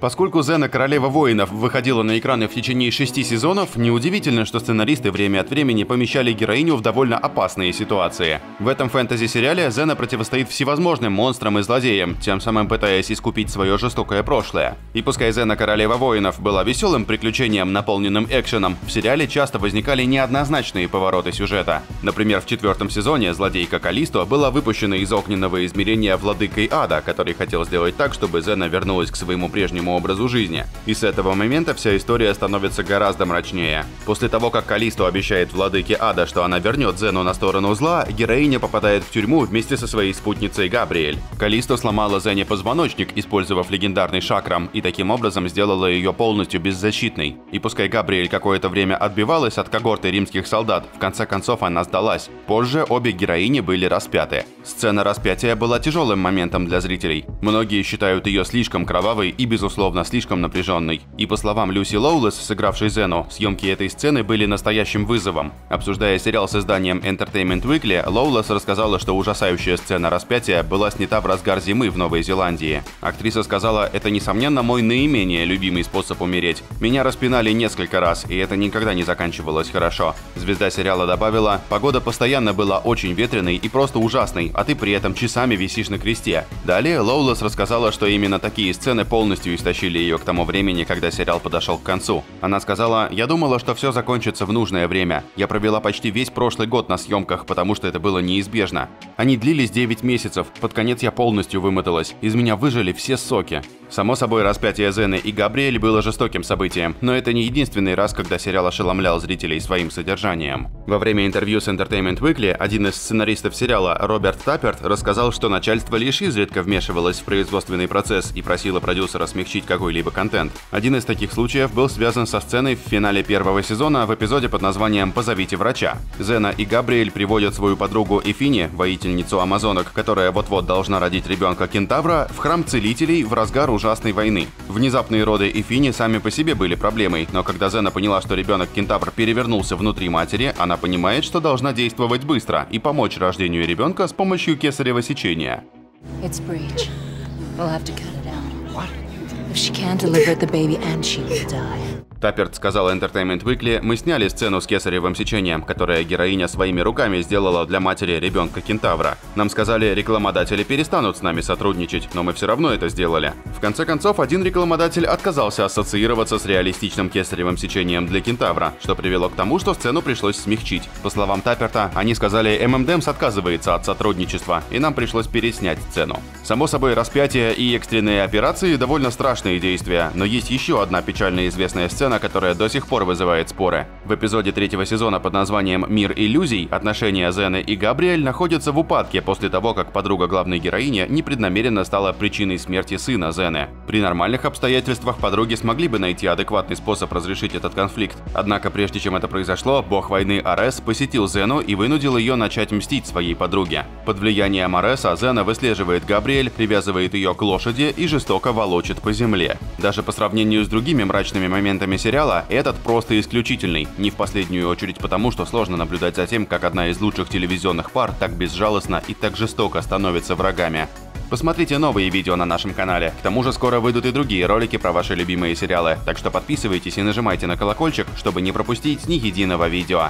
Поскольку «Зена. Королева воинов» выходила на экраны в течение 6 сезонов, неудивительно, что сценаристы время от времени помещали героиню в довольно опасные ситуации. В этом фэнтези-сериале Зена противостоит всевозможным монстрам и злодеям, тем самым пытаясь искупить свое жестокое прошлое. И пускай «Зена. Королева воинов» была веселым приключением, наполненным экшеном, в сериале часто возникали неоднозначные повороты сюжета. Например, в 4-м сезоне злодейка Каллисто была выпущена из огненного измерения Владыкой Ада, который хотел сделать так, чтобы Зена вернулась к своему прежнему образу жизни. И с этого момента вся история становится гораздо мрачнее. После того, как Каллисто обещает владыке Ада, что она вернет Зену на сторону зла, героиня попадает в тюрьму вместе со своей спутницей Габриэль. Каллисто сломала Зене позвоночник, использовав легендарный шакрам, и таким образом сделала ее полностью беззащитной. И пускай Габриэль какое-то время отбивалась от когорты римских солдат, в конце концов она сдалась. Позже обе героини были распяты. Сцена распятия была тяжелым моментом для зрителей. Многие считают ее слишком кровавой и, безусловно, слишком напряженной. И по словам Люси Лоулесс, сыгравшей Зену, съемки этой сцены были настоящим вызовом. Обсуждая сериал с изданием Entertainment Weekly, Лоулесс рассказала, что ужасающая сцена распятия была снята в разгар зимы в Новой Зеландии. Актриса сказала: «Это, несомненно, мой наименее любимый способ умереть. Меня распинали несколько раз, и это никогда не заканчивалось хорошо». Звезда сериала добавила: «Погода постоянно была очень ветреной и просто ужасной, а ты при этом часами висишь на кресте». Далее Лоулесс рассказала, что именно такие сцены полностью истощили ее к тому времени, когда сериал подошел к концу. Она сказала: «Я думала, что все закончится в нужное время. Я провела почти весь прошлый год на съемках, потому что это было неизбежно. Они длились 9 месяцев, под конец я полностью вымоталась, из меня выжили все соки». Само собой, распятие Зены и Габриэль было жестоким событием, но это не единственный раз, когда сериал ошеломлял зрителей своим содержанием. Во время интервью с Entertainment Weekly один из сценаристов сериала, Роберт Таперт, рассказал, что начальство лишь изредка вмешивалось в производственный процесс и просило продюсера смягчить какой-либо контент. Один из таких случаев был связан со сценой в финале 1-го сезона в эпизоде под названием «Позовите врача». Зена и Габриэль приводят свою подругу Эфини, воительницу амазонок, которая вот-вот должна родить ребенка кентавра, в храм целителей в разгар ужасной войны. Внезапные роды Эфини сами по себе были проблемой, но когда Зена поняла, что ребенок-кентавр перевернулся внутри матери, она понимает, что должна действовать быстро и помочь рождению ребенка с помощью кесарево сечения. Таперт сказал Entertainment Weekly: «Мы сняли сцену с кесаревым сечением, которое героиня своими руками сделала для матери ребенка-кентавра. Нам сказали, рекламодатели перестанут с нами сотрудничать, но мы все равно это сделали. В конце концов, один рекламодатель отказался ассоциироваться с реалистичным кесаревым сечением для кентавра, что привело к тому, что сцену пришлось смягчить». По словам Таперта, они сказали: «ММДМС отказывается от сотрудничества, и нам пришлось переснять сцену». Само собой, распятие и экстренные операции – довольно страшные действия, но есть еще одна печально известная сцена, которая до сих пор вызывает споры. В эпизоде 3-го сезона под названием «Мир иллюзий» отношения Зены и Габриэль находятся в упадке после того, как подруга главной героини непреднамеренно стала причиной смерти сына Зены. При нормальных обстоятельствах подруги смогли бы найти адекватный способ разрешить этот конфликт. Однако прежде чем это произошло, бог войны Арес посетил Зену и вынудил ее начать мстить своей подруге. Под влиянием Ареса Зена выслеживает Габриэль, привязывает ее к лошади и жестоко волочит по земле. Даже по сравнению с другими мрачными моментами сериала, этот просто исключительный, не в последнюю очередь потому, что сложно наблюдать за тем, как одна из лучших телевизионных пар так безжалостно и так жестоко становится врагами. Посмотрите новые видео на нашем канале, к тому же скоро выйдут и другие ролики про ваши любимые сериалы, так что подписывайтесь и нажимайте на колокольчик, чтобы не пропустить ни единого видео.